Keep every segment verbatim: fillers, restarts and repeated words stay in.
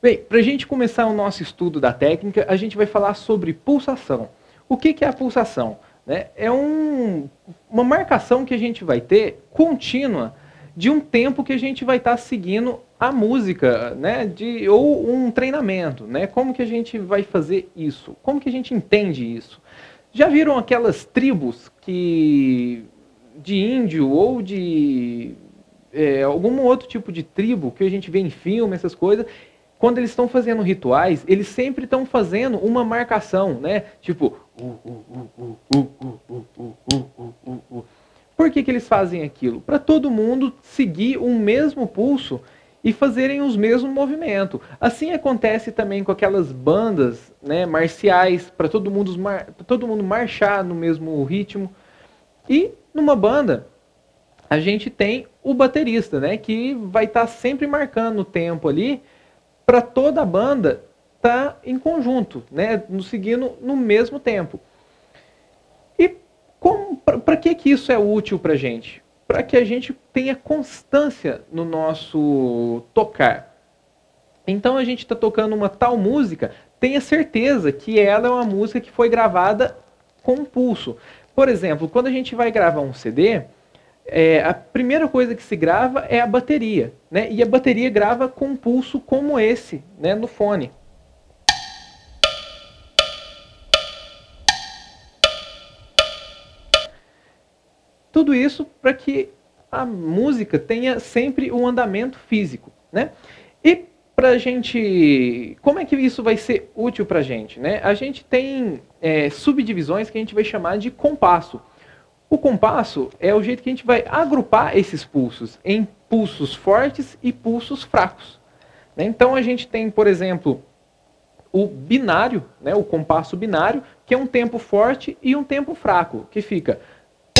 Bem, para a gente começar o nosso estudo da técnica, a gente vai falar sobre pulsação. O que que é a pulsação? É um, uma marcação que a gente vai ter contínua de um tempo que a gente vai estar seguindo a música, né? de, ou um treinamento. Né? Como que a gente vai fazer isso? Como que a gente entende isso? Já viram aquelas tribos que, de índio ou de é, algum outro tipo de tribo que a gente vê em filme, essas coisas? Quando eles estão fazendo rituais, eles sempre estão fazendo uma marcação, né? Tipo... Por que que eles fazem aquilo? Para todo mundo seguir o mesmo pulso e fazerem os mesmos movimentos. Assim acontece também com aquelas bandas, né, marciais, para todo mundo, mar... todo mundo marchar no mesmo ritmo. E numa banda, a gente tem o baterista, né, que vai estar tá sempre marcando o tempo ali, para toda a banda tá em conjunto, né, no seguindo no mesmo tempo. E para que que isso é útil para a gente? Para que a gente tenha constância no nosso tocar. Então a gente está tocando uma tal música, tenha certeza que ela é uma música que foi gravada com pulso. Por exemplo, quando a gente vai gravar um C D, É, a primeira coisa que se grava é a bateria, né? E a bateria grava com um pulso como esse, né? No fone. Tudo isso para que a música tenha sempre um andamento físico, né? E pra gente, como é que isso vai ser útil pra gente, né? A gente tem é, subdivisões que a gente vai chamar de compasso. O compasso é o jeito que a gente vai agrupar esses pulsos em pulsos fortes e pulsos fracos. Então a gente tem, por exemplo, o binário, né, o compasso binário, que é um tempo forte e um tempo fraco, que fica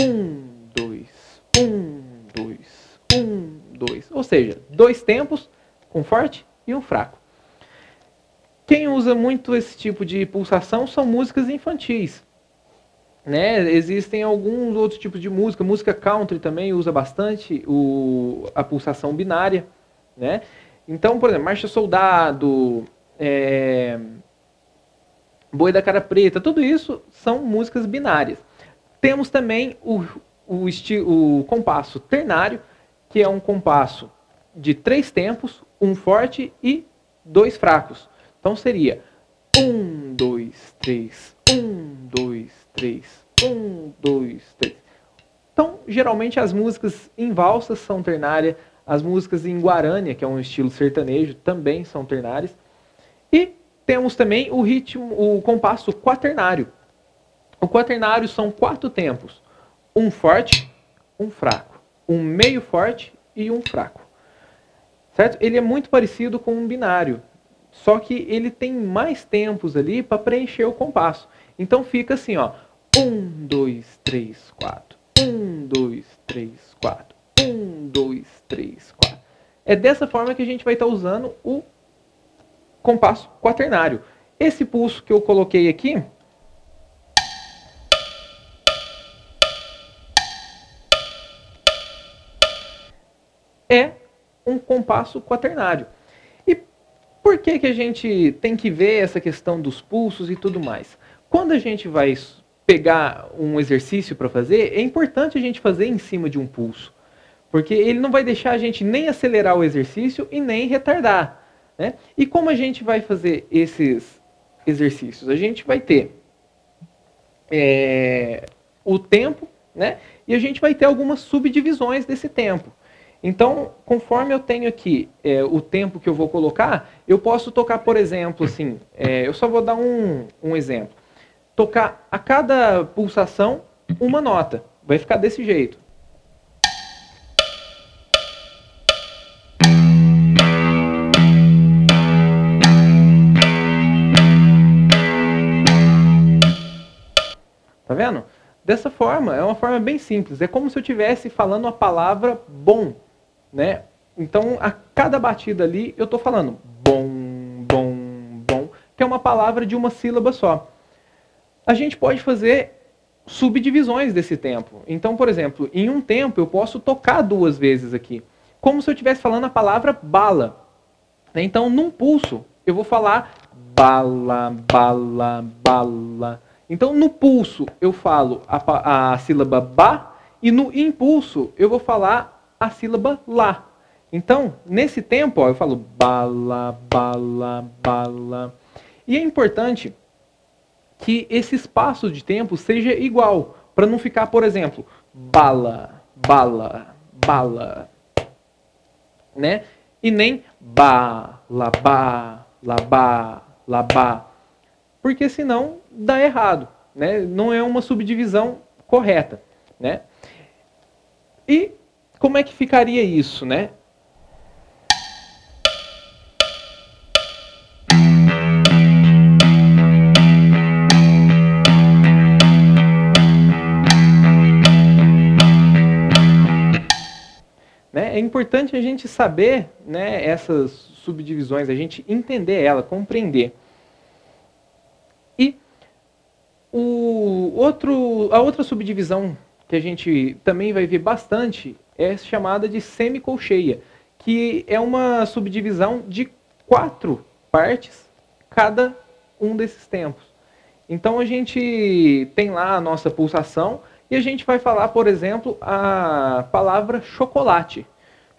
um, dois, um, dois, um, dois. Ou seja, dois tempos, um forte e um fraco. Quem usa muito esse tipo de pulsação são músicas infantis. Né? Existem alguns outros tipos de música, música country também usa bastante o, a pulsação binária, né? Então, por exemplo, Marcha Soldado, é, Boi da Cara Preta, tudo isso são músicas binárias. Temos também o, o, o compasso ternário, que é um compasso de três tempos, um forte e dois fracos. Então seria um, dois, três, um, dois, três, um, dois, três. Então, geralmente as músicas em valsas são ternárias, as músicas em guarânia, que é um estilo sertanejo, também são ternárias. E temos também o ritmo, o compasso quaternário. O quaternário são quatro tempos: um forte, um fraco, um meio forte e um fraco. Certo? Ele é muito parecido com um binário, só que ele tem mais tempos ali para preencher o compasso. Então fica assim, ó. um, dois, três, quatro. um, dois, três, quatro. um, dois, três, quatro. É dessa forma que a gente vai estar usando o compasso quaternário. Esse pulso que eu coloquei aqui é um compasso quaternário. Por que que a gente tem que ver essa questão dos pulsos e tudo mais? Quando a gente vai pegar um exercício para fazer, é importante a gente fazer em cima de um pulso. Porque ele não vai deixar a gente nem acelerar o exercício e nem retardar. Né? E como a gente vai fazer esses exercícios? A gente vai ter é, o tempo, né? E a gente vai ter algumas subdivisões desse tempo. Então, conforme eu tenho aqui é, o tempo que eu vou colocar, eu posso tocar, por exemplo, assim, é, eu só vou dar um, um exemplo. Tocar a cada pulsação uma nota. Vai ficar desse jeito. Tá vendo? Dessa forma, é uma forma bem simples. É como se eu estivesse falando a palavra bom. Né? Então, a cada batida ali, eu estou falando bom, bom, bom, que é uma palavra de uma sílaba só. A gente pode fazer subdivisões desse tempo. Então, por exemplo, em um tempo eu posso tocar duas vezes aqui, como se eu estivesse falando a palavra bala. Né? Então, num pulso, eu vou falar bala, bala, bala. Então, no pulso, eu falo a, a sílaba ba, e no impulso, eu vou falar a sílaba lá. Então, nesse tempo, ó, eu falo bala, bala, bala. E é importante que esse espaço de tempo seja igual, para não ficar, por exemplo, bala, bala, bala, né? E nem ba, labá, labá, labá, porque senão dá errado, né? Não é uma subdivisão correta, né? E como é que ficaria isso, né? É importante a gente saber, né, essas subdivisões, a gente entender ela, compreender. E o outro, a outra subdivisão que a gente também vai ver bastante é chamada de semicolcheia, que é uma subdivisão de quatro partes cada um desses tempos. Então a gente tem lá a nossa pulsação e a gente vai falar, por exemplo, a palavra chocolate.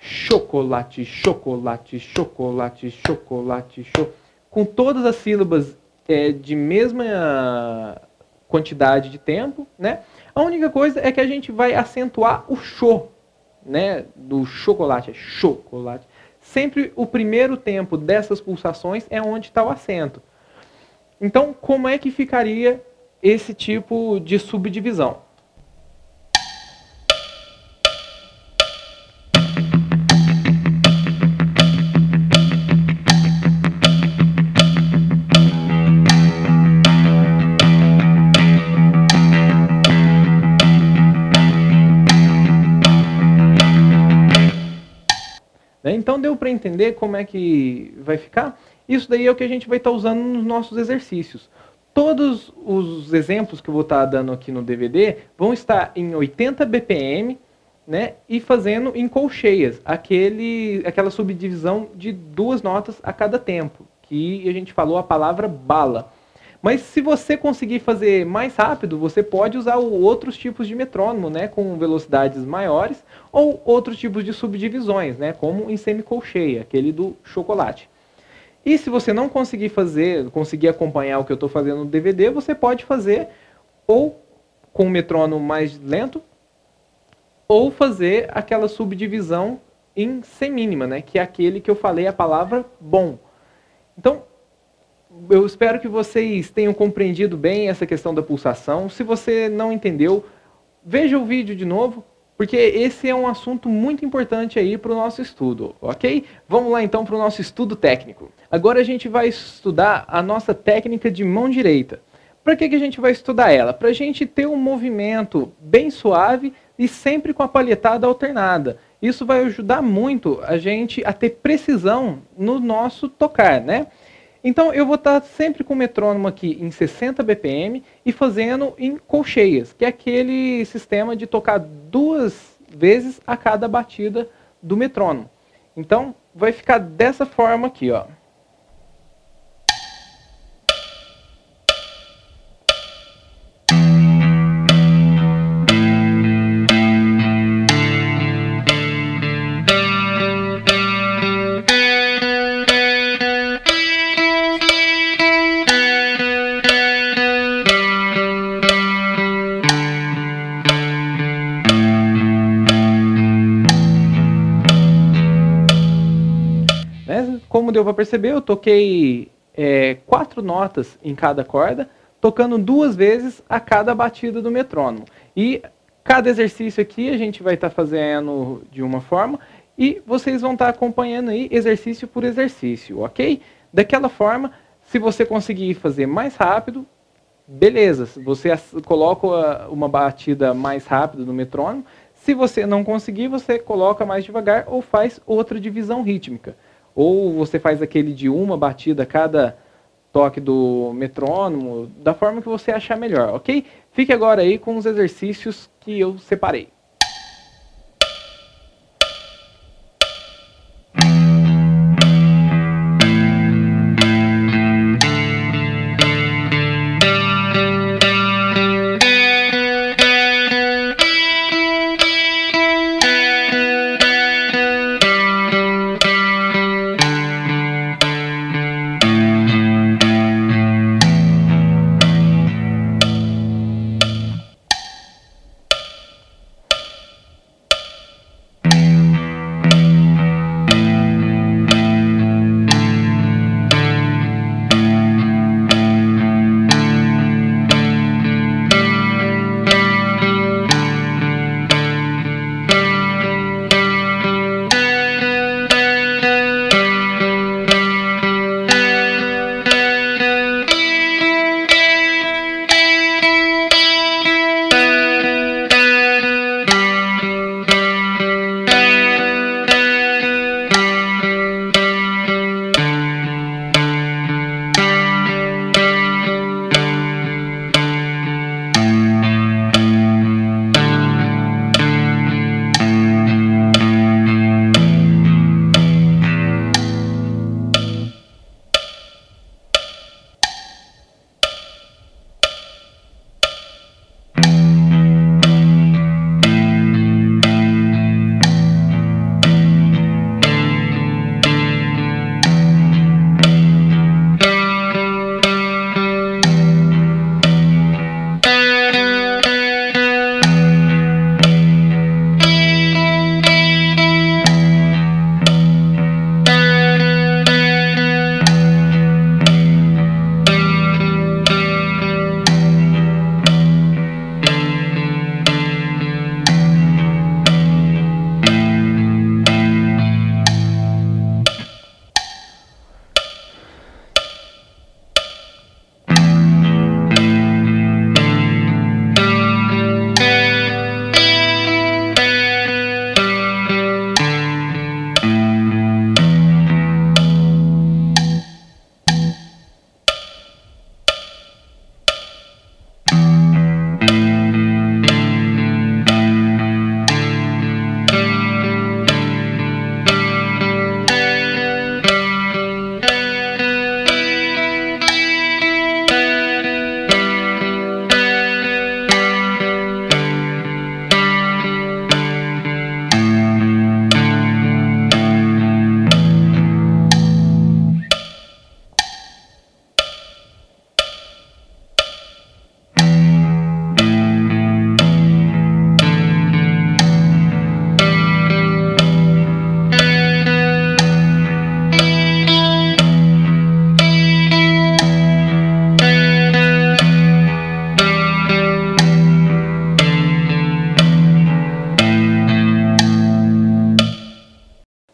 Chocolate, chocolate, chocolate, chocolate, cho... com todas as sílabas é, de mesma quantidade de tempo, né? A única coisa é que a gente vai acentuar o cho, né? Do chocolate, é chocolate. Sempre o primeiro tempo dessas pulsações é onde está o acento. Então, como é que ficaria esse tipo de subdivisão? Então deu para entender como é que vai ficar? Isso daí é o que a gente vai estar usando nos nossos exercícios. Todos os exemplos que eu vou estar dando aqui no D V D vão estar em oitenta B P M, né, e fazendo em colcheias, aquele, aquela subdivisão de duas notas a cada tempo, que a gente falou a palavra bala. Mas se você conseguir fazer mais rápido, você pode usar outros tipos de metrônomo, né, com velocidades maiores, ou outros tipos de subdivisões, né, como em semicolcheia, aquele do chocolate. E se você não conseguir fazer, conseguir acompanhar o que eu estou fazendo no D V D, você pode fazer ou com um metrônomo mais lento, ou fazer aquela subdivisão em semínima, né, que é aquele que eu falei a palavra bom. Então, eu espero que vocês tenham compreendido bem essa questão da pulsação. Se você não entendeu, veja o vídeo de novo, porque esse é um assunto muito importante aí para o nosso estudo, ok? Vamos lá então para o nosso estudo técnico. Agora a gente vai estudar a nossa técnica de mão direita. Para que que a gente vai estudar ela? Para a gente ter um movimento bem suave e sempre com a palhetada alternada. Isso vai ajudar muito a gente a ter precisão no nosso tocar, né? Então, eu vou estar sempre com o metrônomo aqui em sessenta B P M e fazendo em colcheias, que é aquele sistema de tocar duas vezes a cada batida do metrônomo. Então, vai ficar dessa forma aqui, ó. Como deu para perceber, eu toquei é, quatro notas em cada corda, tocando duas vezes a cada batida do metrônomo. E cada exercício aqui a gente vai estar fazendo de uma forma, e vocês vão estar acompanhando aí exercício por exercício, ok? Daquela forma, se você conseguir fazer mais rápido, beleza, você coloca uma batida mais rápida no metrônomo. Se você não conseguir, você coloca mais devagar ou faz outra divisão rítmica. Ou você faz aquele de uma batida a cada toque do metrônomo, da forma que você achar melhor, ok? Fique agora aí com os exercícios que eu separei.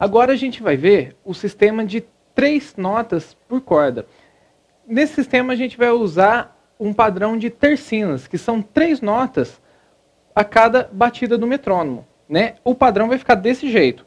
Agora a gente vai ver o sistema de três notas por corda. Nesse sistema a gente vai usar um padrão de tercinas, que são três notas a cada batida do metrônomo, né? O padrão vai ficar desse jeito.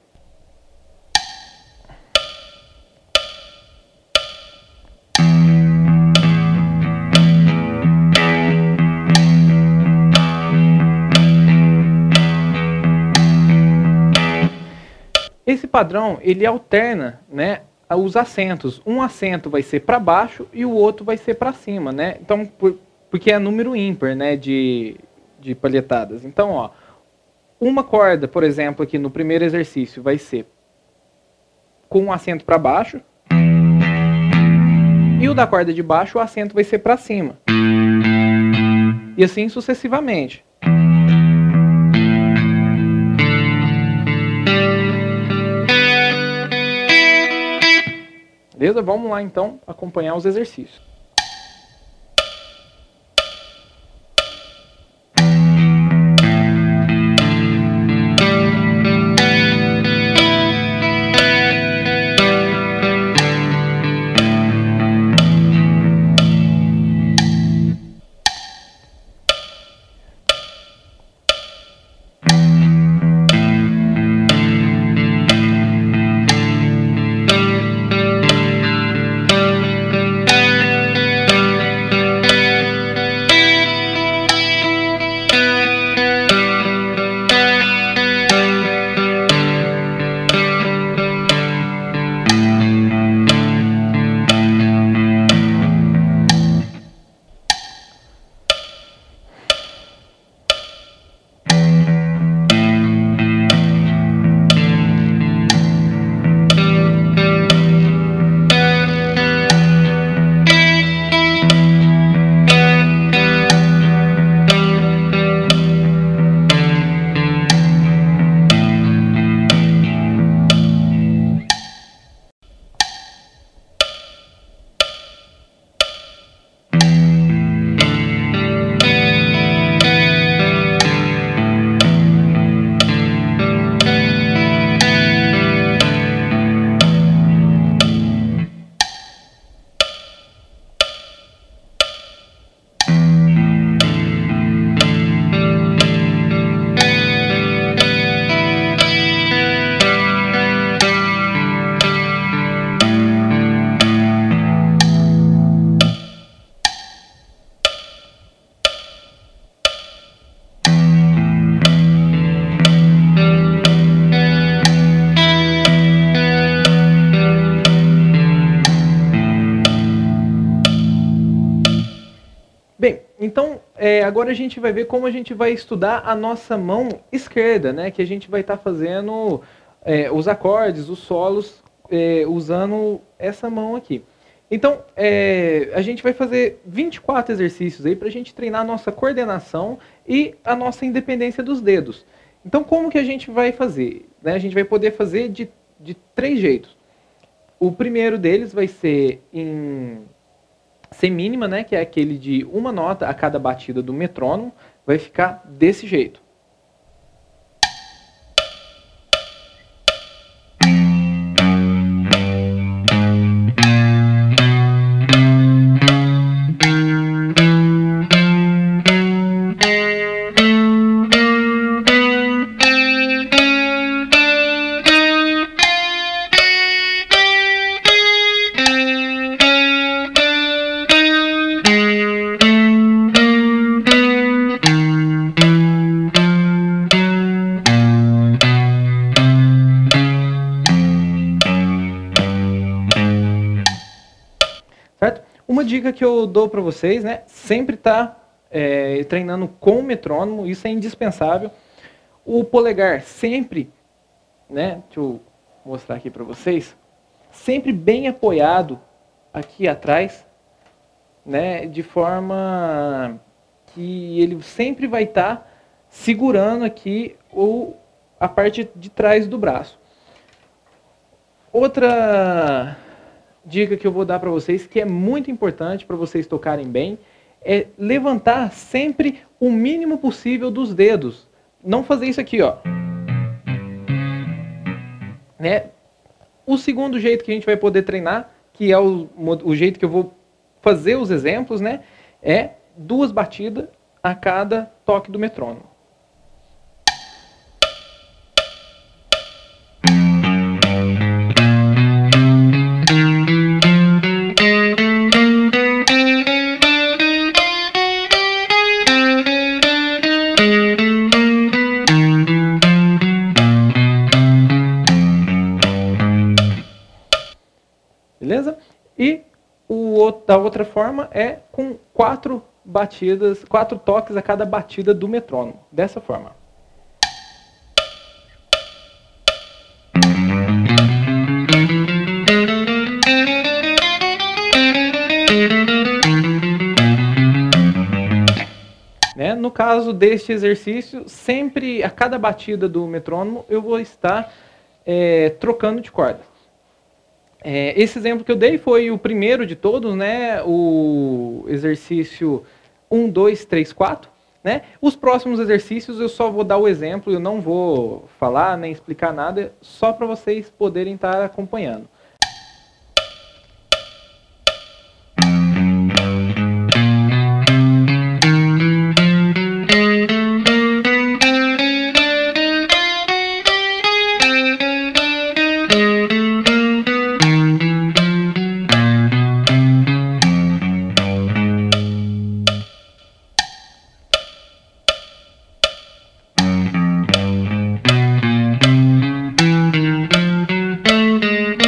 Esse padrão, ele alterna, né, os acentos. Um acento vai ser para baixo e o outro vai ser para cima, né? Então, por, porque é número ímpar, né, de, de palhetadas. Então, ó, uma corda, por exemplo, aqui no primeiro exercício, vai ser com um acento para baixo. E o da corda de baixo, o acento vai ser para cima. E assim sucessivamente. Beleza? Vamos lá então acompanhar os exercícios. Então, é, agora a gente vai ver como a gente vai estudar a nossa mão esquerda, né? Que a gente vai estar tá fazendo é, os acordes, os solos, é, usando essa mão aqui. Então, é, a gente vai fazer vinte e quatro exercícios aí para a gente treinar a nossa coordenação e a nossa independência dos dedos. Então, como que a gente vai fazer? Né? A gente vai poder fazer de, de três jeitos. O primeiro deles vai ser em semínima, né, que é aquele de uma nota a cada batida do metrônomo, vai ficar desse jeito. Uma dica que eu dou para vocês, né? Sempre tá é, treinando com o metrônomo, isso é indispensável. O polegar sempre, né? Deixa eu mostrar aqui para vocês, sempre bem apoiado aqui atrás, né? De forma que ele sempre vai estar tá segurando aqui o a parte de trás do braço. Outra dica que eu vou dar para vocês, que é muito importante para vocês tocarem bem, é levantar sempre o mínimo possível dos dedos. Não fazer isso aqui, ó. Né? O segundo jeito que a gente vai poder treinar, que é o, o jeito que eu vou fazer os exemplos, né, é duas batidas a cada toque do metrônomo. Beleza? E o, da outra forma é com quatro batidas, quatro toques a cada batida do metrônomo, dessa forma. Né? No caso deste exercício, sempre a cada batida do metrônomo eu vou estar é, trocando de corda. É, esse exemplo que eu dei foi o primeiro de todos, né? O exercício um, dois, três, quatro. Né? Os próximos exercícios eu só vou dar o exemplo, eu não vou falar nem explicar nada, só para vocês poderem estar acompanhando.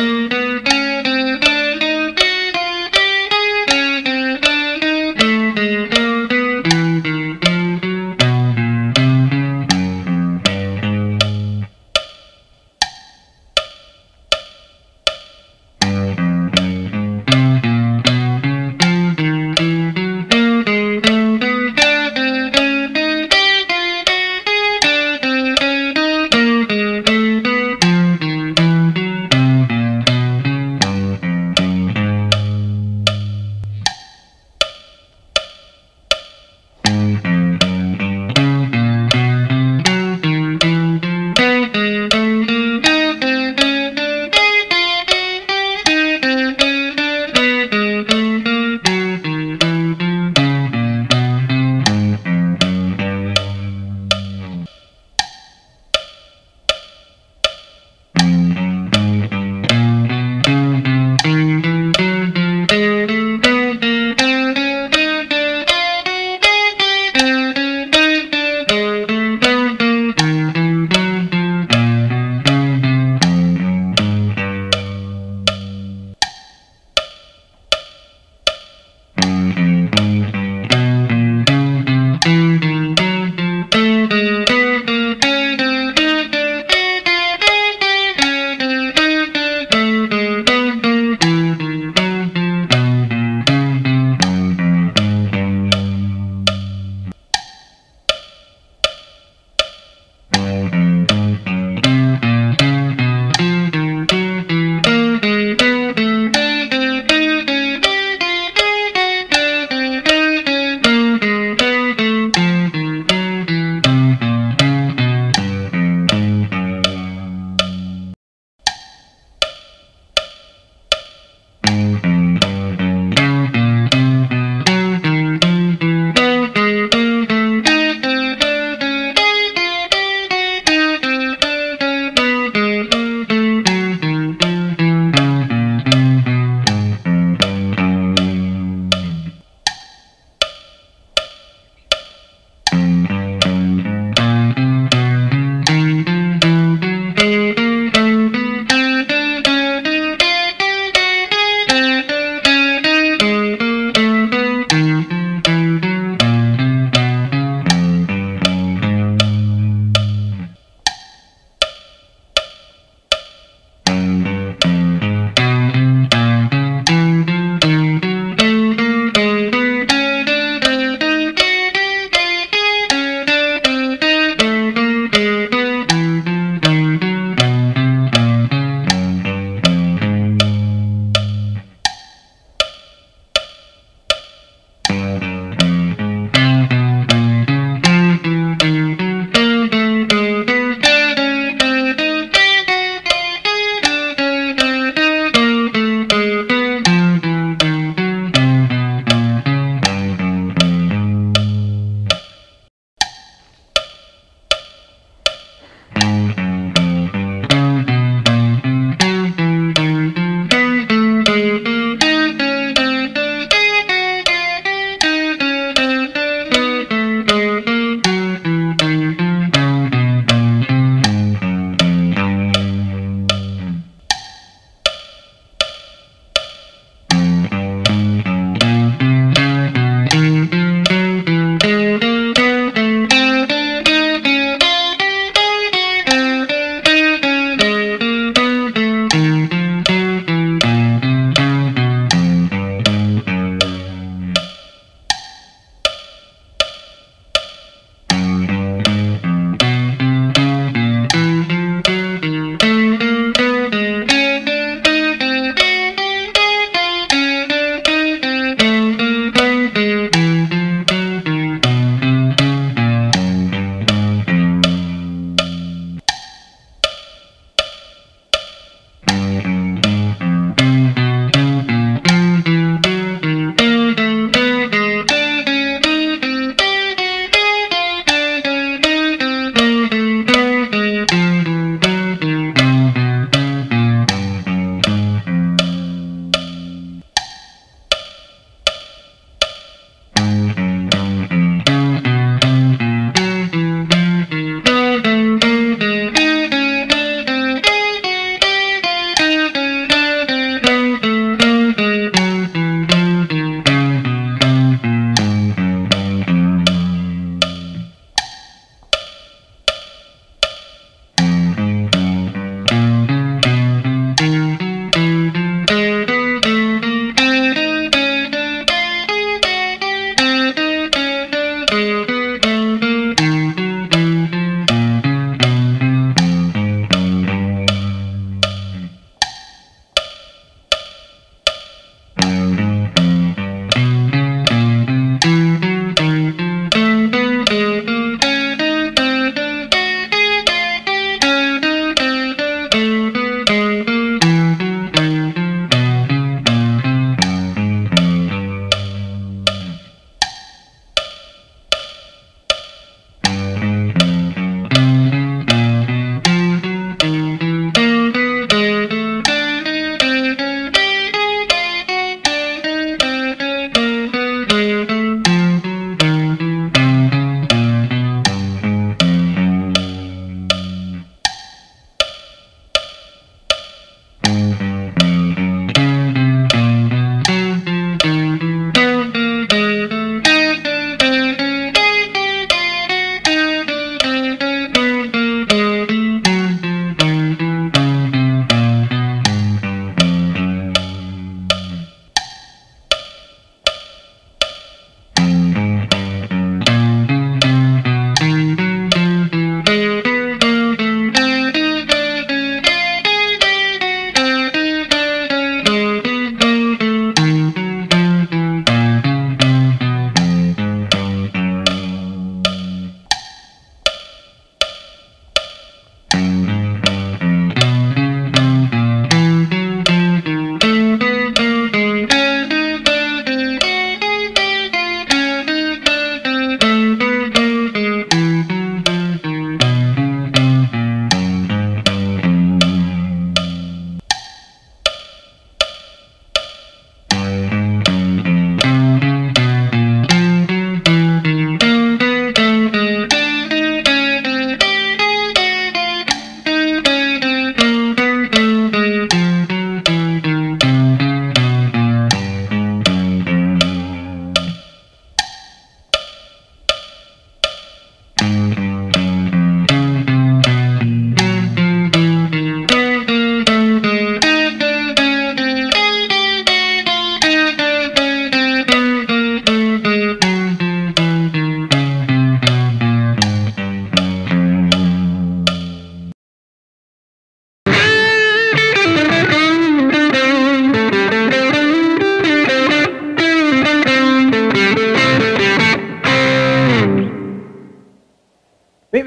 Thank you.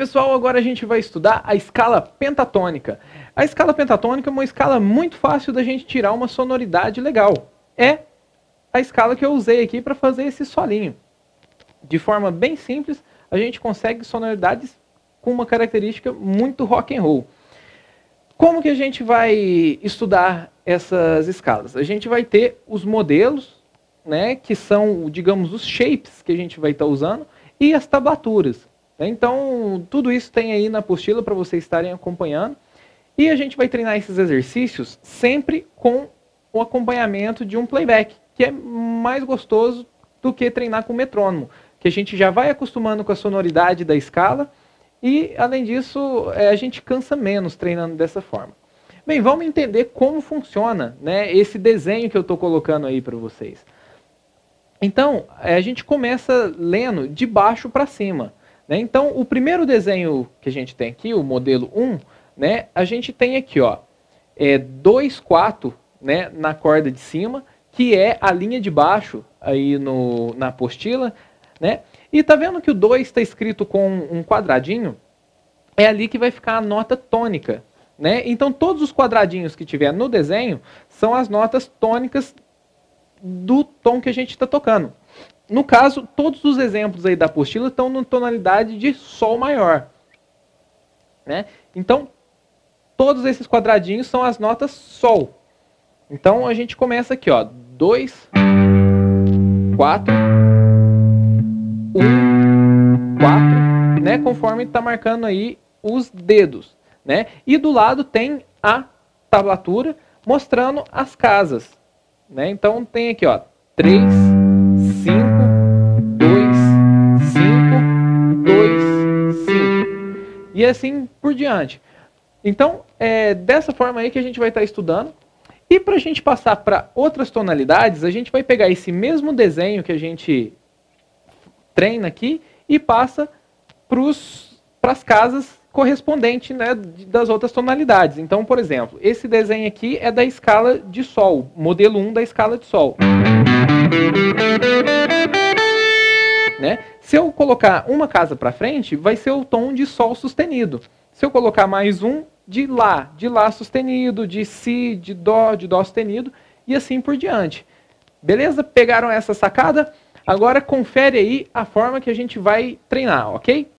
pessoal, agora a gente vai estudar a escala pentatônica. A escala pentatônica é uma escala muito fácil da gente tirar uma sonoridade legal. É a escala que eu usei aqui para fazer esse solinho. De forma bem simples, a gente consegue sonoridades com uma característica muito rock and roll. Como que a gente vai estudar essas escalas? A gente vai ter os modelos, né, que são, digamos, os shapes que a gente vai estar usando, e as tablaturas. Então, tudo isso tem aí na apostila para vocês estarem acompanhando. E a gente vai treinar esses exercícios sempre com o acompanhamento de um playback, que é mais gostoso do que treinar com metrônomo, que a gente já vai acostumando com a sonoridade da escala e, além disso, a gente cansa menos treinando dessa forma. Bem, vamos entender como funciona, né, esse desenho que eu estou colocando aí para vocês. Então, a gente começa lendo de baixo para cima. Né? Então, o primeiro desenho que a gente tem aqui, o modelo um, né, a gente tem aqui ó, é dois, quatro, né, na corda de cima, que é a linha de baixo aí no, na apostila, né? E tá vendo que o dois está escrito com um quadradinho? É ali que vai ficar a nota tônica, né? Então todos os quadradinhos que tiver no desenho são as notas tônicas do tom que a gente está tocando. No caso, todos os exemplos aí da apostila estão na tonalidade de sol maior, né? Então todos esses quadradinhos são as notas sol. Então a gente começa aqui, ó, dois, quatro, um, quatro, né, conforme está marcando aí os dedos, né? E do lado tem a tablatura mostrando as casas, né? Então tem aqui, ó, três, cinco, dois, cinco, dois, cinco e assim por diante. Então é dessa forma aí que a gente vai estar estudando. E para a gente passar para outras tonalidades, a gente vai pegar esse mesmo desenho que a gente treina aqui e passa para as casas correspondentes, né, das outras tonalidades. Então, por exemplo, esse desenho aqui é da escala de sol, modelo um da escala de sol. Né? Se eu colocar uma casa para frente, vai ser o tom de sol sustenido. Se eu colocar mais um, de Lá, de Lá sustenido, de Si, de Dó, de Dó sustenido e assim por diante. Beleza? Pegaram essa sacada? Agora confere aí a forma que a gente vai treinar, ok?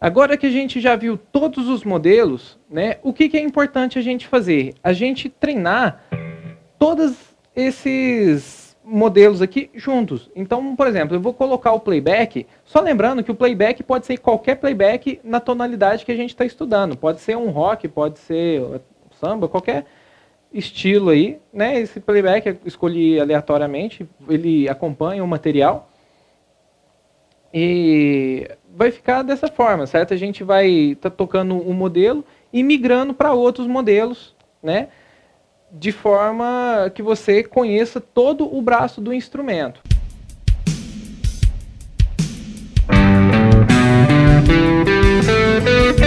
Agora que a gente já viu todos os modelos, né, o que, que é importante a gente fazer? A gente treinar todos esses modelos aqui juntos. Então, por exemplo, eu vou colocar o playback, só lembrando que o playback pode ser qualquer playback na tonalidade que a gente está estudando. Pode ser um rock, pode ser um samba, qualquer estilo aí, né? Esse playback eu escolhi aleatoriamente, ele acompanha o material. E vai ficar dessa forma, certo? A gente vai estar tocando um modelo e migrando para outros modelos, né? De forma que você conheça todo o braço do instrumento. Thank you.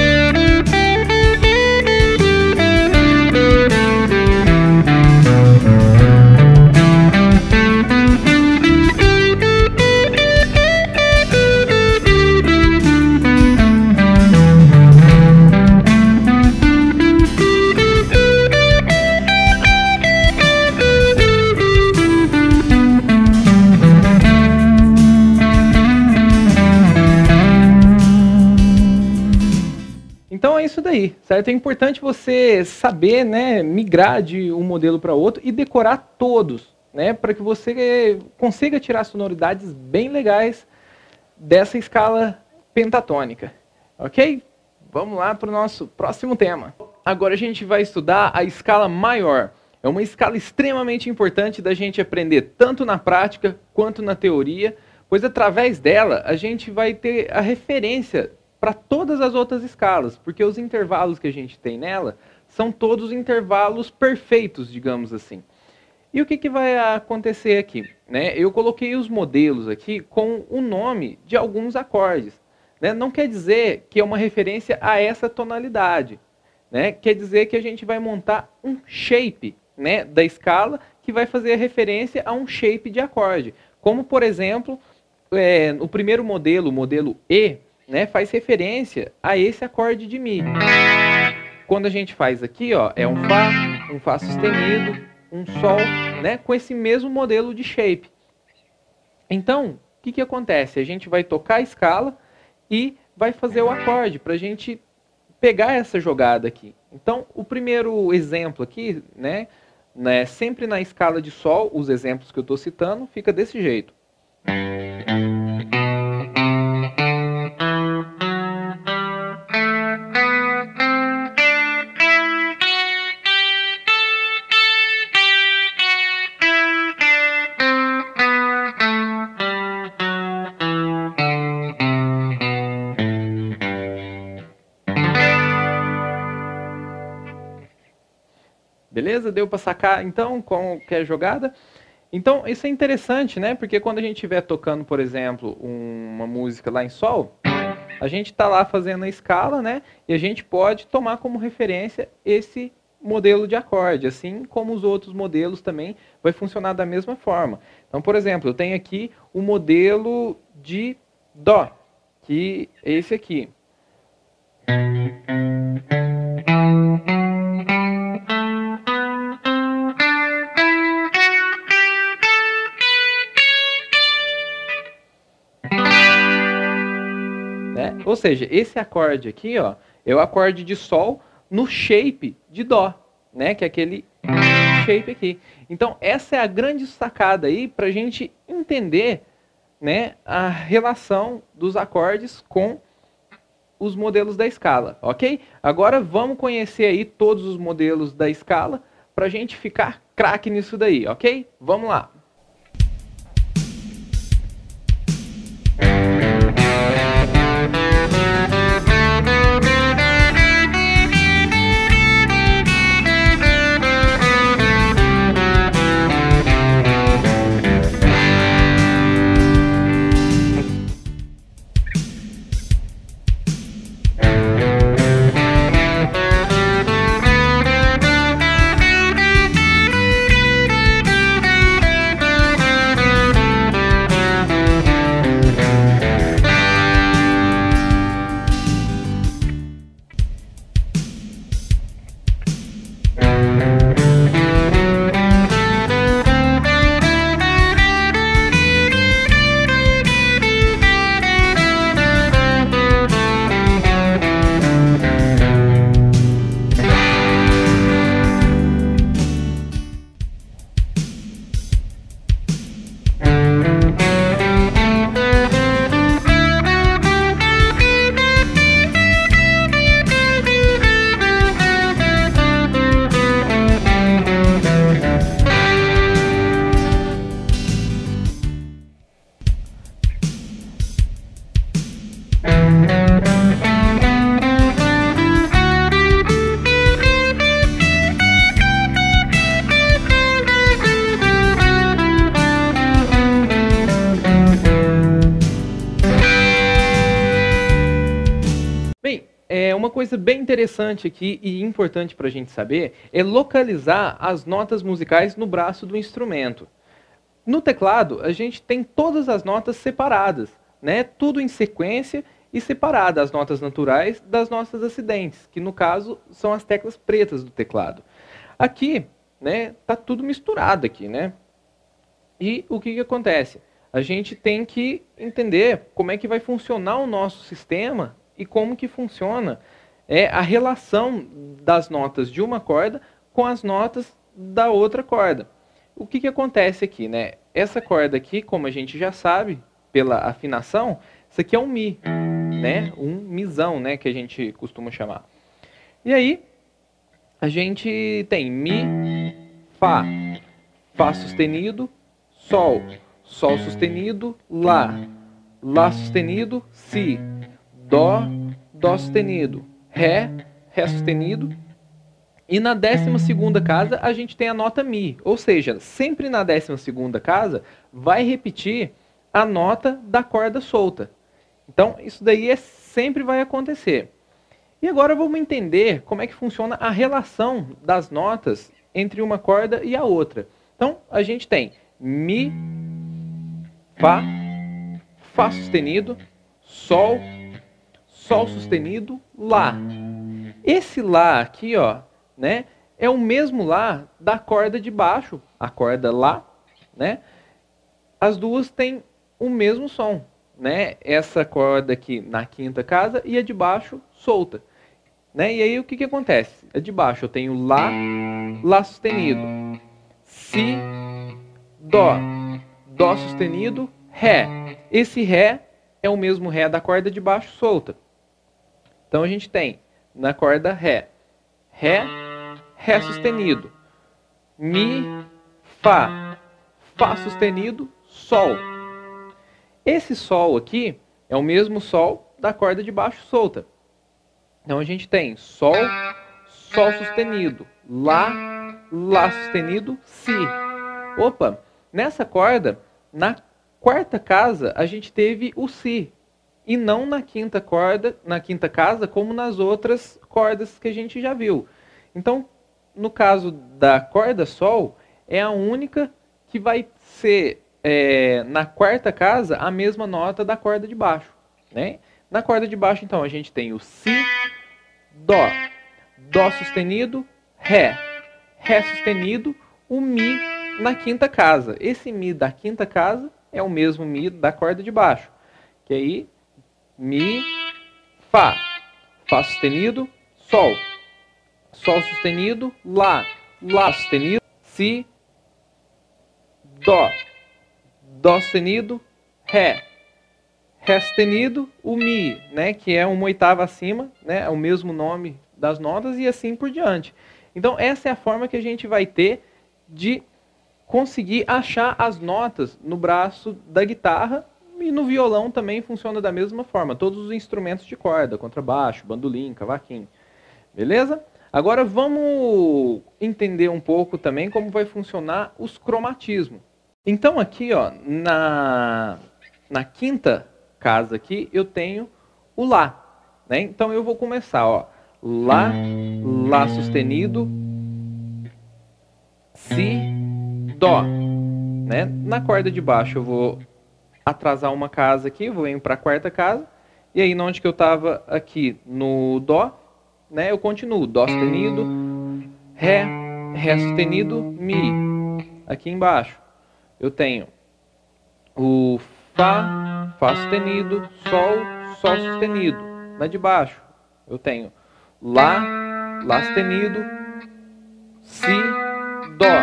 daí, certo? É importante você saber, né, migrar de um modelo para outro e decorar todos, né, para que você consiga tirar sonoridades bem legais dessa escala pentatônica, ok? Vamos lá para o nosso próximo tema. Agora a gente vai estudar a escala maior. É uma escala extremamente importante da gente aprender tanto na prática quanto na teoria, pois através dela a gente vai ter a referência para todas as outras escalas, porque os intervalos que a gente tem nela são todos intervalos perfeitos, digamos assim. E o que, que vai acontecer aqui? Né? Eu coloquei os modelos aqui com o nome de alguns acordes. Né? Não quer dizer que é uma referência a essa tonalidade. Né? Quer dizer que a gente vai montar um shape, né, da escala que vai fazer referência a um shape de acorde. Como, por exemplo, é, o primeiro modelo, o modelo E, né, faz referência a esse acorde de Mi. Quando a gente faz aqui, ó, é um Fá, um Fá sustenido, um Sol, né, com esse mesmo modelo de shape. Então, o que, que acontece? A gente vai tocar a escala e vai fazer o acorde para a gente pegar essa jogada aqui. Então, o primeiro exemplo aqui, né, né, sempre na escala de Sol, os exemplos que eu estou citando, fica desse jeito. Beleza? Deu para sacar, então, qual que é a jogada? Então, isso é interessante, né? Porque quando a gente estiver tocando, por exemplo, uma música lá em Sol, a gente está lá fazendo a escala, né? E a gente pode tomar como referência esse modelo de acorde, assim como os outros modelos também vai funcionar da mesma forma. Então, por exemplo, eu tenho aqui o modelo de Dó, que é esse aqui. Ou seja, esse acorde aqui, ó, é o acorde de Sol no shape de Dó, né? Que é aquele shape aqui. Então, essa é a grande sacada aí para a gente entender, né, a relação dos acordes com os modelos da escala, ok? Agora, vamos conhecer aí todos os modelos da escala para a gente ficar craque nisso daí, ok? Vamos lá! Uma coisa bem interessante aqui e importante para a gente saber é localizar as notas musicais no braço do instrumento. No teclado, a gente tem todas as notas separadas, né? Tudo em sequência e separada, as notas naturais das notas acidentes, que no caso são as teclas pretas do teclado. Aqui, né, tá tudo misturado aqui, né? E o que que acontece? A gente tem que entender como é que vai funcionar o nosso sistema e como que funciona é a relação das notas de uma corda com as notas da outra corda. O que que acontece aqui, né? Essa corda aqui, como a gente já sabe, pela afinação, isso aqui é um Mi, né? Um misão, né? Que a gente costuma chamar. E aí, a gente tem Mi, Fá, Fá sustenido, Sol, Sol sustenido, Lá, Lá sustenido, Si, Dó, Dó sustenido, Ré, Ré sustenido. E na décima segunda casa a gente tem a nota Mi, ou seja, sempre na décima segunda casa vai repetir a nota da corda solta. Então isso daí é, sempre vai acontecer. E agora vamos entender como é que funciona a relação das notas entre uma corda e a outra. Então a gente tem Mi, Fá, Fá sustenido, Sol, Sol sustenido, Lá. Esse Lá aqui, ó, né, é o mesmo Lá da corda de baixo, a corda Lá, né? As duas têm o mesmo som, né? Essa corda aqui na quinta casa e a de baixo solta, né? E aí o que que acontece? A de baixo eu tenho Lá, Lá sustenido, Si, Dó, Dó sustenido, Ré. Esse Ré é o mesmo Ré da corda de baixo solta. Então a gente tem na corda Ré, Ré, Ré sustenido, Mi, Fá, Fá sustenido, Sol. Esse Sol aqui é o mesmo Sol da corda de baixo solta. Então a gente tem Sol, Sol sustenido, Lá, Lá sustenido, Si. Opa, nessa corda, na quarta casa, a gente teve o Si. E não na quinta corda, na quinta casa, como nas outras cordas que a gente já viu. Então, no caso da corda Sol, é a única que vai ser, é, na quarta casa, a mesma nota da corda de baixo, né? Na corda de baixo, então, a gente tem o Si, Dó, Dó sustenido, Ré, Ré sustenido, o Mi na quinta casa. Esse Mi da quinta casa é o mesmo Mi da corda de baixo, que aí... Mi, Fá, Fá sustenido, Sol, Sol sustenido, Lá, Lá sustenido, Si, Dó, Dó sustenido, Ré, Ré sustenido, o Mi, né, que é uma oitava acima, né, é o mesmo nome das notas, e assim por diante. Então essa é a forma que a gente vai ter de conseguir achar as notas no braço da guitarra. E no violão também funciona da mesma forma, todos os instrumentos de corda, contrabaixo, bandolim, cavaquinho, beleza? Agora vamos entender um pouco também como vai funcionar os cromatismos. Então aqui, ó, na, na quinta casa aqui eu tenho o Lá, né? Então eu vou começar, ó, Lá, Lá sustenido, Si, Dó, né? Na corda de baixo eu vou... atrasar uma casa aqui, vou ir para a quarta casa, e aí onde que eu estava aqui no Dó, né, eu continuo, Dó sustenido, Ré, Ré sustenido, Mi. Aqui embaixo eu tenho o Fá, Fá sustenido, Sol, Sol sustenido. Na de baixo eu tenho Lá, Lá sustenido, Si, Dó.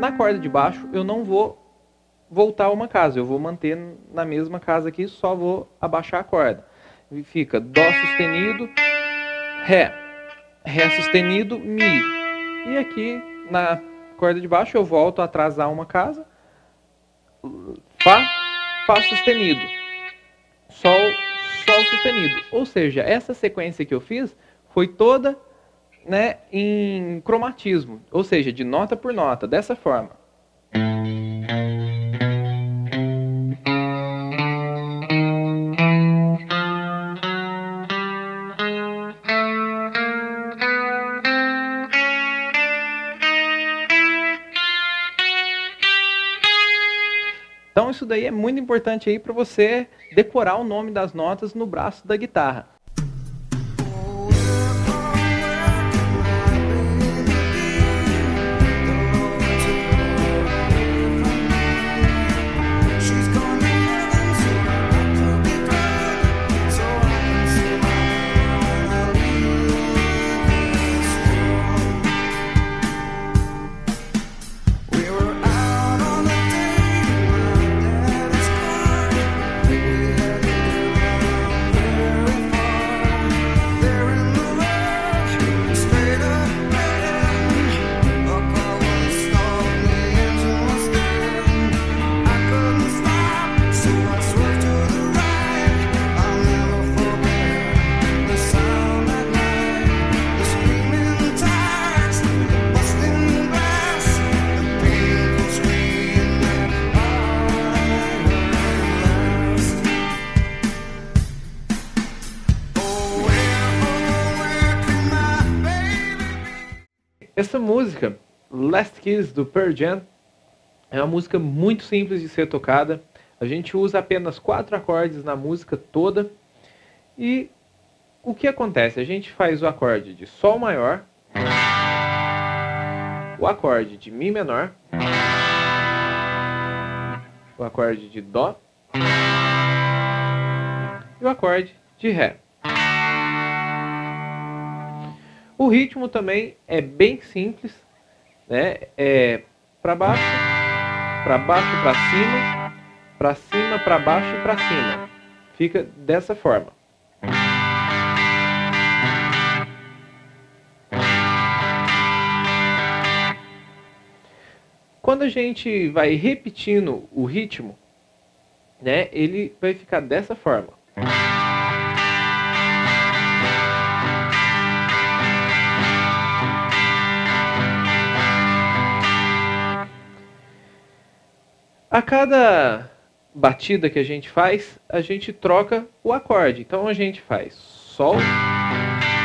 Na corda de baixo eu não vou voltar uma casa, eu vou manter na mesma casa aqui, só vou abaixar a corda. E fica Dó sustenido, Ré, Ré sustenido, Mi. E aqui na corda de baixo eu volto a atrasar uma casa, Fá, Fá sustenido, Sol, Sol sustenido. Ou seja, essa sequência que eu fiz foi toda, né, em cromatismo, ou seja, de nota por nota, dessa forma. Então isso daí é muito importante aí para você decorar o nome das notas no braço da guitarra. Essa música, Last Kiss, do Pearl Jam, é uma música muito simples de ser tocada. A gente usa apenas quatro acordes na música toda. E o que acontece? A gente faz o acorde de Sol maior, o acorde de Mi menor, o acorde de Dó e o acorde de Ré. O ritmo também é bem simples, né? É para baixo, para baixo, para cima, para cima, para baixo e para cima. Fica dessa forma. Quando a gente vai repetindo o ritmo, né? Ele vai ficar dessa forma. A cada batida que a gente faz, a gente troca o acorde. Então a gente faz Sol,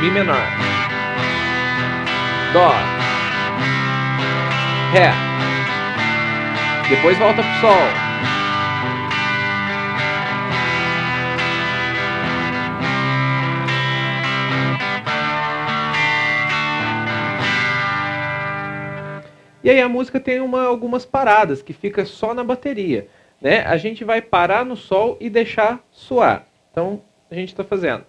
Mi menor, Dó, Ré. Depois volta pro Sol. E aí a música tem uma, algumas paradas, que fica só na bateria, né? A gente vai parar no Sol e deixar soar. Então, a gente está fazendo.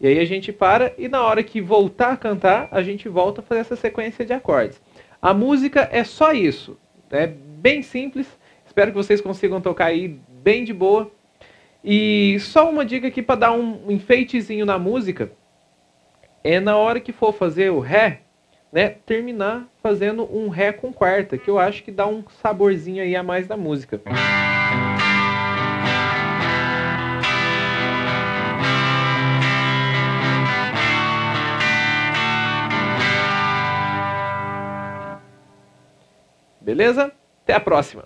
E aí a gente para, e na hora que voltar a cantar, a gente volta a fazer essa sequência de acordes. A música é só isso. É bem simples. Espero que vocês consigam tocar aí bem de boa. E só uma dica aqui para dar um enfeitezinho na música. É na hora que for fazer o Ré, né, terminar fazendo um Ré com quarta, que eu acho que dá um saborzinho aí a mais da música. Beleza? Até a próxima!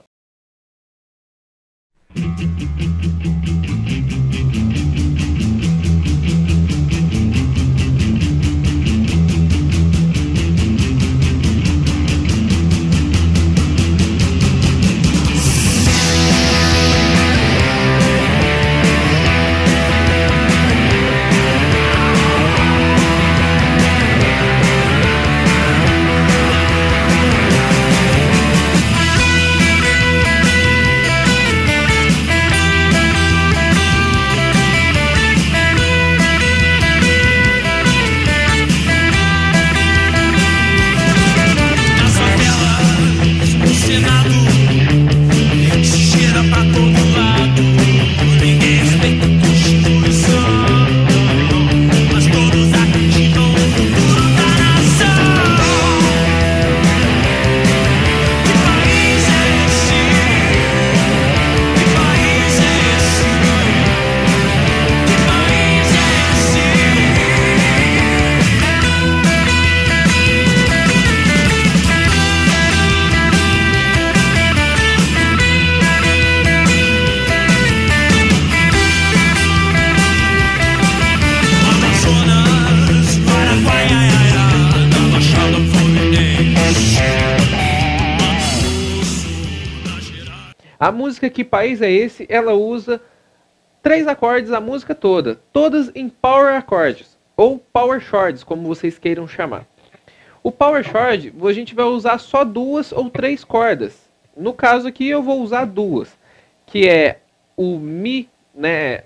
A música Que País É Esse, ela usa três acordes a música toda. Todas em power acordes, ou power chords, como vocês queiram chamar. O power chord, a gente vai usar só duas ou três cordas. No caso aqui, eu vou usar duas. Que é o Mi, né,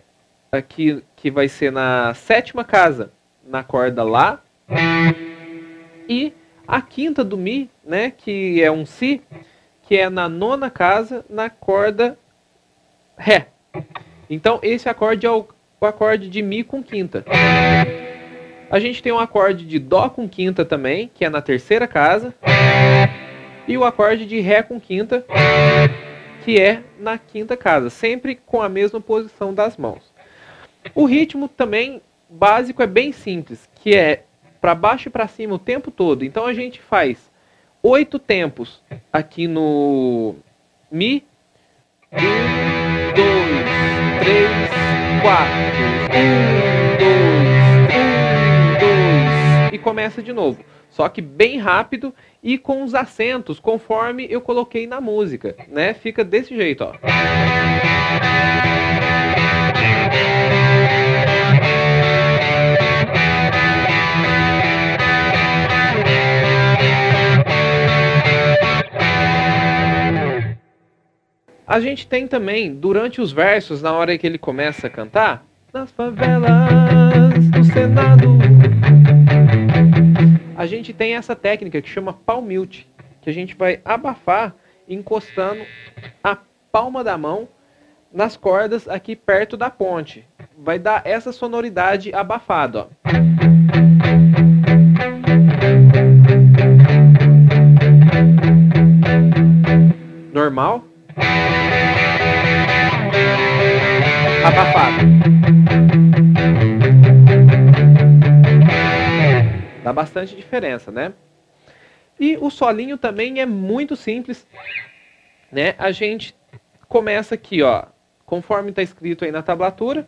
aqui, que vai ser na sétima casa, na corda Lá. E a quinta do Mi, né, que é um Si, que é na nona casa, na corda Ré. Então esse acorde é o, o acorde de Mi com quinta. A gente tem um acorde de Dó com quinta também, que é na terceira casa. E o acorde de Ré com quinta, que é na quinta casa. Sempre com a mesma posição das mãos. O ritmo também básico é bem simples, que é para baixo e para cima o tempo todo. Então a gente faz oito tempos aqui no, mi. Um, dois, três, quatro. Um, dois, um, dois. E começa de novo. Só que bem rápido e com os acentos, conforme eu coloquei na música, né? Fica desse jeito, ó. A gente tem também, durante os versos, na hora que ele começa a cantar, nas favelas do Senado, a gente tem essa técnica que chama palm mute, que a gente vai abafar encostando a palma da mão nas cordas aqui perto da ponte. Vai dar essa sonoridade abafada, ó. Normal. Abafado. Dá bastante diferença, né? E o solinho também é muito simples, né? A gente começa aqui, ó, conforme está escrito aí na tablatura,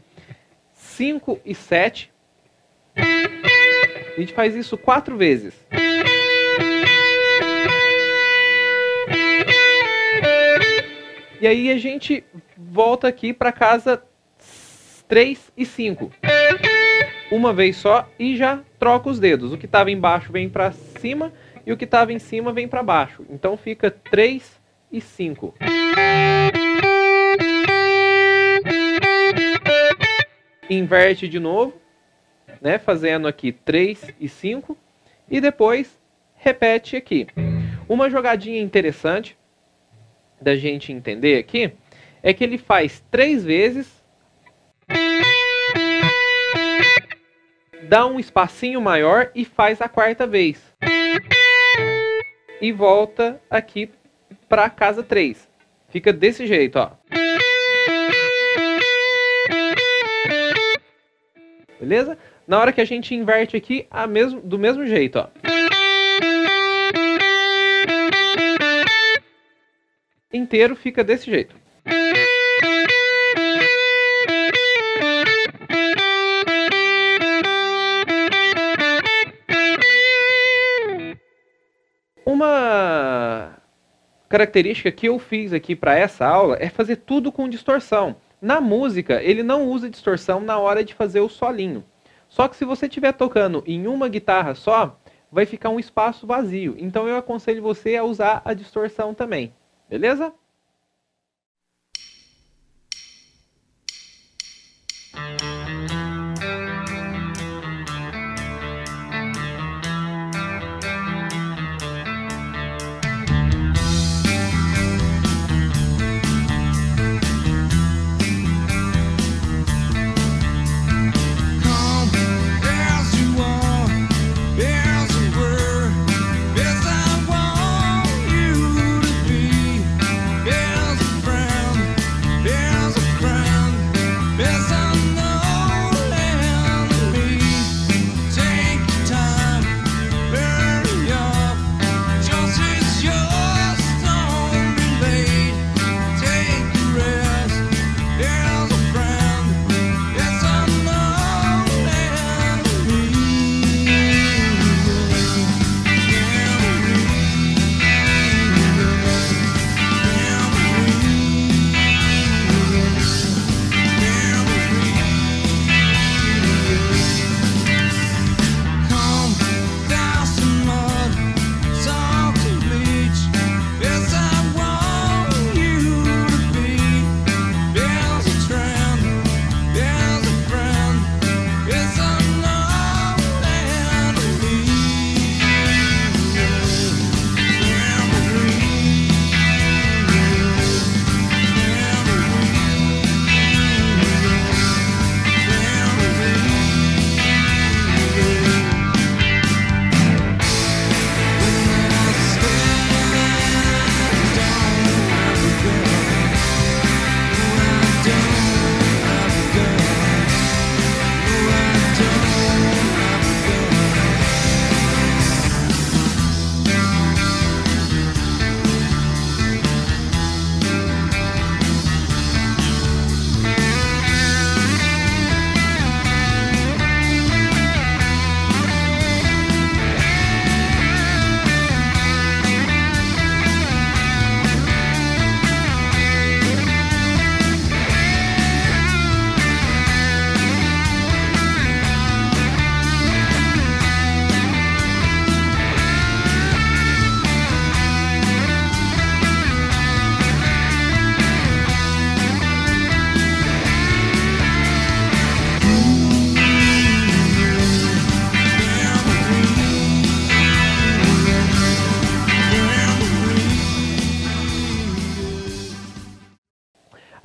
cinco e sete. A gente faz isso quatro vezes. E aí a gente volta aqui para casa três e cinco. Uma vez só e já troca os dedos. O que estava embaixo vem para cima e o que estava em cima vem para baixo. Então fica três e cinco. Inverte de novo, né? Fazendo aqui três e cinco. E depois repete aqui. Uma jogadinha interessante da gente entender aqui é que ele faz três vezes, dá um espacinho maior e faz a quarta vez e volta aqui para casa três. Fica desse jeito, ó. Beleza? Na hora que a gente inverte aqui, a mesmo, do mesmo jeito, ó. Inteiro fica desse jeito. Uma característica que eu fiz aqui para essa aula é fazer tudo com distorção. Na música, ele não usa distorção na hora de fazer o solinho. Só que se você estiver tocando em uma guitarra só, vai ficar um espaço vazio. Então eu aconselho você a usar a distorção também. Beleza?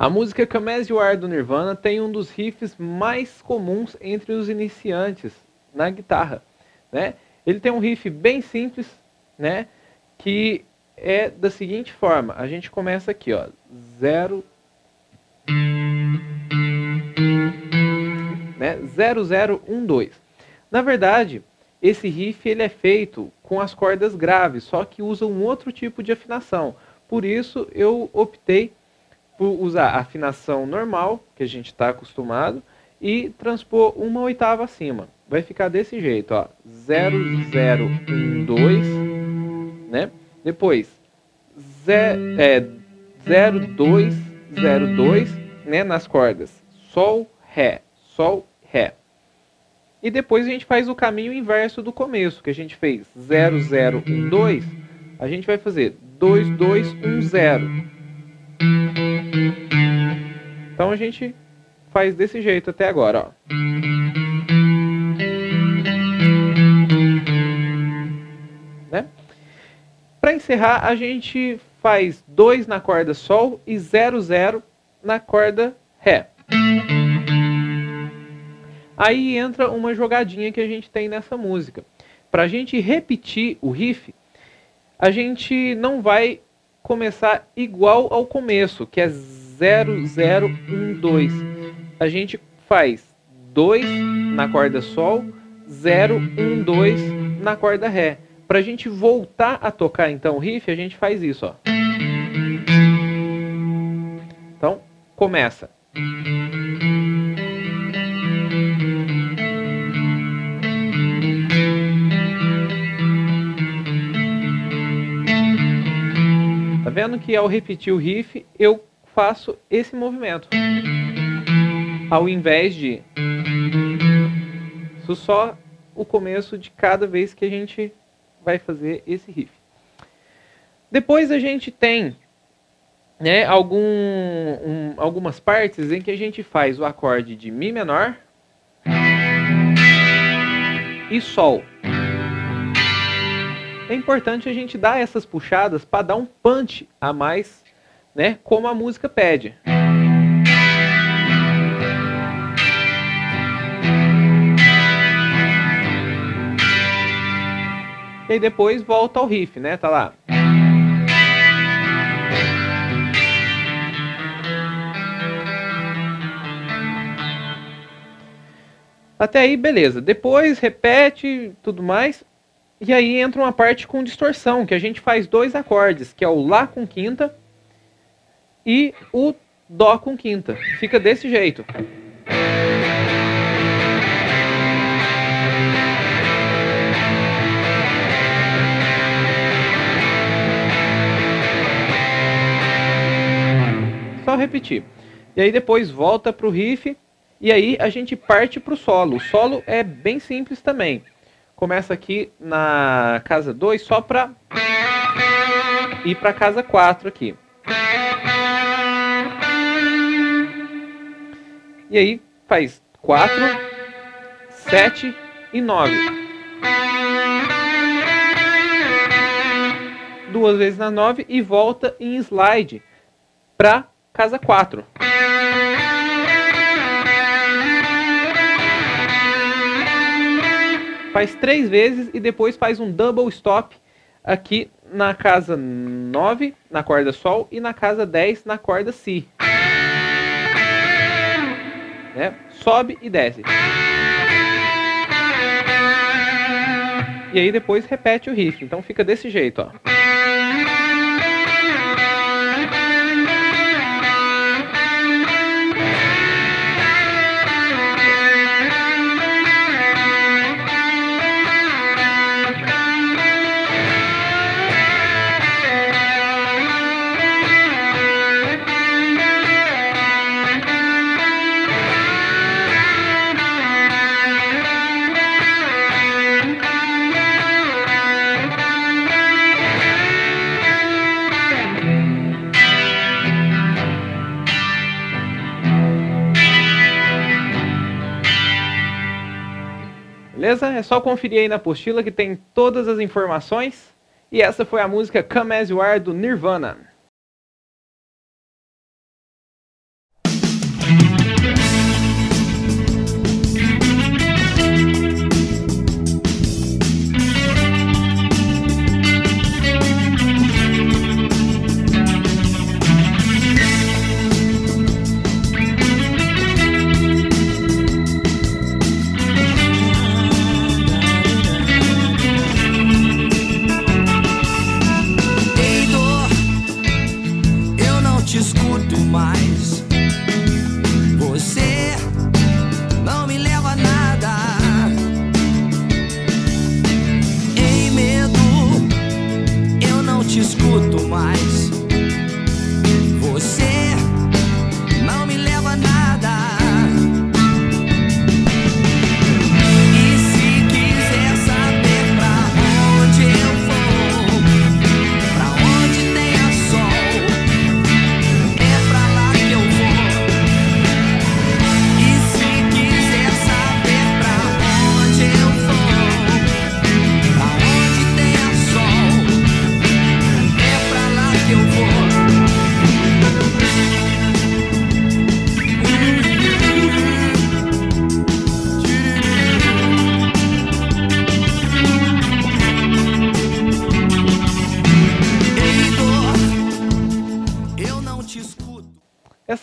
A música Come As You Are do Nirvana tem um dos riffs mais comuns entre os iniciantes na guitarra, né? Ele tem um riff bem simples, né? Que é da seguinte forma, a gente começa aqui, ó, zero, né? zero zero um dois. Na verdade, esse riff ele é feito com as cordas graves, só que usa um outro tipo de afinação. Por isso eu optei por usar a afinação normal, que a gente está acostumado, e transpor uma oitava acima. Vai ficar desse jeito, ó, zero zero um dois, né? Depois zero dois zero dois, né, nas cordas sol, ré, sol, ré. E depois a gente faz o caminho inverso do começo, que a gente fez zero zero um dois, a gente vai fazer dois dois um zero. Então a gente faz desse jeito até agora, ó. Né? Para encerrar, a gente faz dois na corda sol e zero zero na corda ré. Aí entra uma jogadinha que a gente tem nessa música. Para a gente repetir o riff, a gente não vai começar igual ao começo, que é zero zero um dois. A gente faz dois na corda sol, zero um dois na corda ré. Para a gente voltar a tocar então o riff, a gente faz isso, ó. Então, começa. Tá vendo que ao repetir o riff, eu faço esse movimento. Ao invés de... Isso só o começo de cada vez que a gente vai fazer esse riff. Depois a gente tem, né, algum, um, algumas partes em que a gente faz o acorde de Mi menor e Sol. É importante a gente dar essas puxadas para dar um punch a mais, né, como a música pede. E aí depois volta ao riff, né, tá lá. Até aí, beleza. Depois repete tudo mais. E aí entra uma parte com distorção, que a gente faz dois acordes, que é o Lá com quinta e o Dó com quinta. Fica desse jeito. Só repetir. E aí depois volta pro riff, e aí a gente parte pro solo. O solo é bem simples também. Começa aqui na casa dois, só para ir para casa quatro aqui. E aí faz quatro, sete e nove. Duas vezes na nove e volta em slide para casa quatro. Faz três vezes e depois faz um double stop aqui na casa nove, na corda sol, e na casa dez, na corda si. Né? Sobe e desce. E aí depois repete o riff. Então fica desse jeito, ó. Beleza? É só conferir aí na apostila que tem todas as informações. E essa foi a música Come As You Are do Nirvana.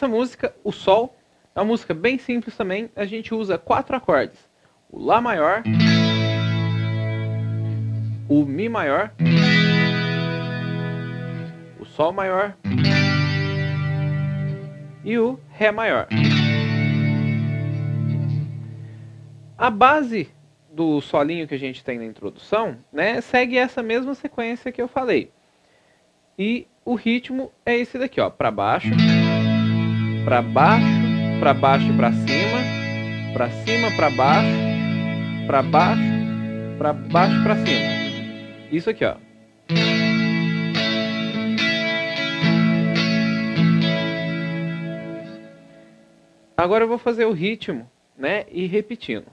Essa música, o Sol, é uma música bem simples também. A gente usa quatro acordes: o Lá maior, o Mi maior, o Sol maior e o Ré maior. A base do solinho que a gente tem na introdução, né, segue essa mesma sequência que eu falei. E o ritmo é esse daqui, ó, para baixo, para baixo, para baixo e para cima, para cima, para baixo, para baixo, para baixo, para cima. Isso aqui, ó. Agora eu vou fazer o ritmo, né, e repetindo.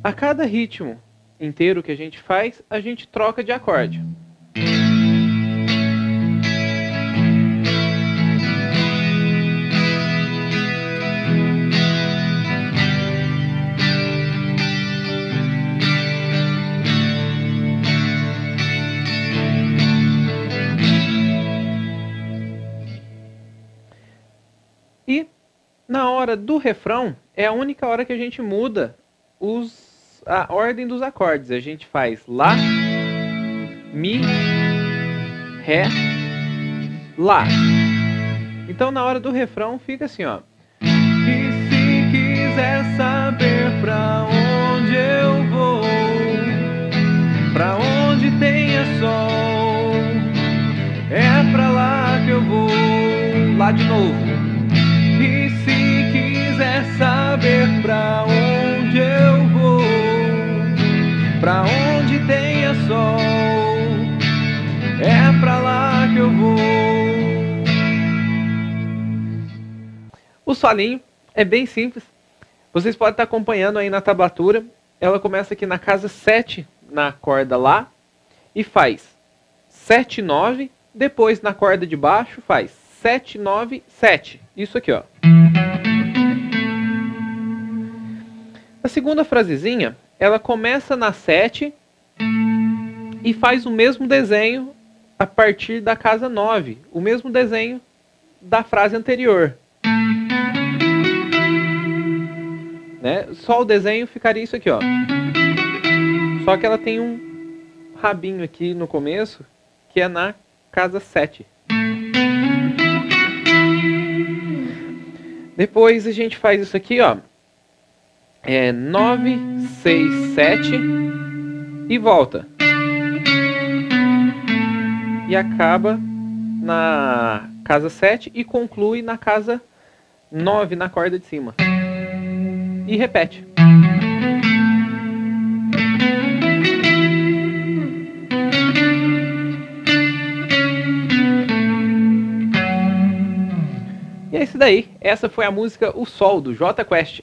A cada ritmo inteiro que a gente faz, a gente troca de acorde. E na hora do refrão, é a única hora que a gente muda os a ordem dos acordes. A gente faz Lá, Mi, Ré, Lá. Então na hora do refrão fica assim, ó. E se quiser saber pra onde eu vou, pra onde tenha sol, é pra lá que eu vou. Lá de novo. E se quiser saber pra onde eu vou, pra onde tenha sol, é pra lá que eu vou. O solinho é bem simples. Vocês podem estar acompanhando aí na tablatura. Ela começa aqui na casa sete, na corda Lá, e faz sete, nove. Depois, na corda de baixo, faz sete, nove, sete. Isso aqui, ó. A segunda frasezinha, ela começa na sete e faz o mesmo desenho a partir da casa nove, o mesmo desenho da frase anterior, né? Só o desenho ficaria isso aqui, ó. Só que ela tem um rabinho aqui no começo, que é na casa sete. Depois a gente faz isso aqui, ó. É nove, seis, sete e volta. E acaba na casa sete e conclui na casa nove, na corda de cima. E repete. E é isso daí. Essa foi a música O Sol, do Jota Quest.